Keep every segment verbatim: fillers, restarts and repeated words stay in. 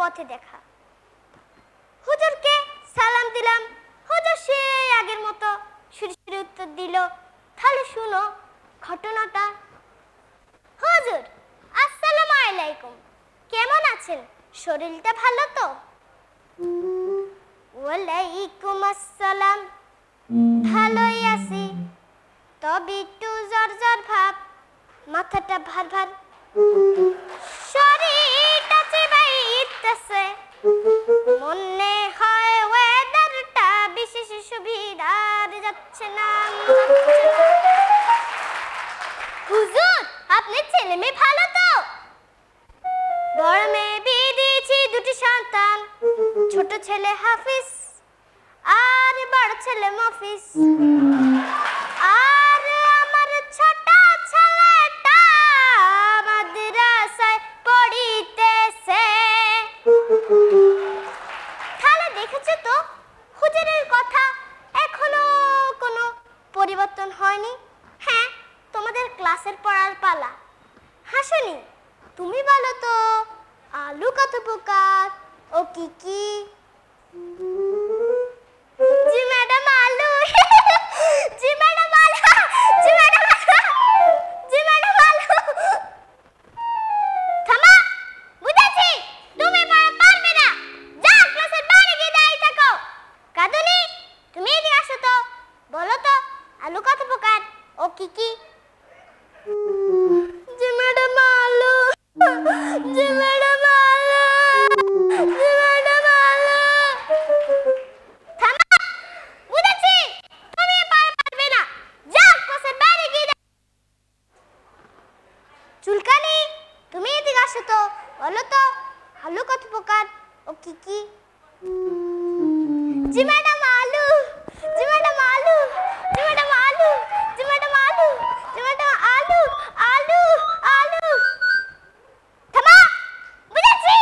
पथे देखा हुजूर के सालाम दिलाम हुजूर से आगेर मतो सुरसुरे उत्तर दिलो তাহলে শুনো ঘটনাটা হুজুর আসসালামু আলাইকুম কেমন আছেন শরীরটা ভালো তো ওয়ালাইকুম আসসালাম ভালোই আছি তবে একটু জর জর ভাব মাথাটা ভার ভার শরীরটা চিবাইতেছে মনে হয় ওয়েদারটা বিশেষ সুবিধার যাচ্ছে না হুজুর আপনি ছেলে মেয়ে ভালো তো বড় মেয়ে বিয়ে দিয়েছি দুটি সন্তান ছোট ছেলে হাফিজ আর বড় ছেলে মফিজ আর আমার ছোট ছেলেটা মাদ্রাসায় পড়িতেছে তাহলে দেখেছো তো হুজুরের কথা এখনো কোনো পরিবর্তন হয়নি হ্যাঁ তোমাদের ক্লাসের পড়ার পালা হাসনি তুমি বলো তো আলু কত প্রকার ও কি কি জি ম্যাডাম আলু জি ম্যাডাম আলু জি ম্যাডাম আলু জি ম্যাডাম আলু থামো বুঝেছি তুমি পড়া পারবে না যাও ক্লাসের বাইরে গিয়ে দাঁড়িয়ে থাকো কাদুনি তুমি এদিকে আসো তো বলো তো আলু কত প্রকার ও কি কি जी मैडम आलू जी मैडम आलू जी मैडम आलू थमा बुझाची तुम ये पार पारबे ना जाओ क्लासेर बाइरे গিয়ে চুলকানি তুমি এদিকে আসো তো বলো তো আলু কত প্রকার ও কি কি जी मैडम आलू जी मैडम आलू जी मैडम आलू जी मैडम आलू जी मैडम आलू आलू आलू थमा बुझाची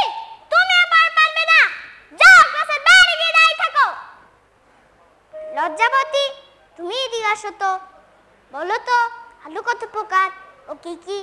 तुम ये पार पारबे ना जाओ क्लासेर बाइरे গিয়ে দাঁড়িয়ে থাকো লজ্জাবতী তুমি এদিকে আসো তো বলো তো আলু কত প্রকার ও কি কি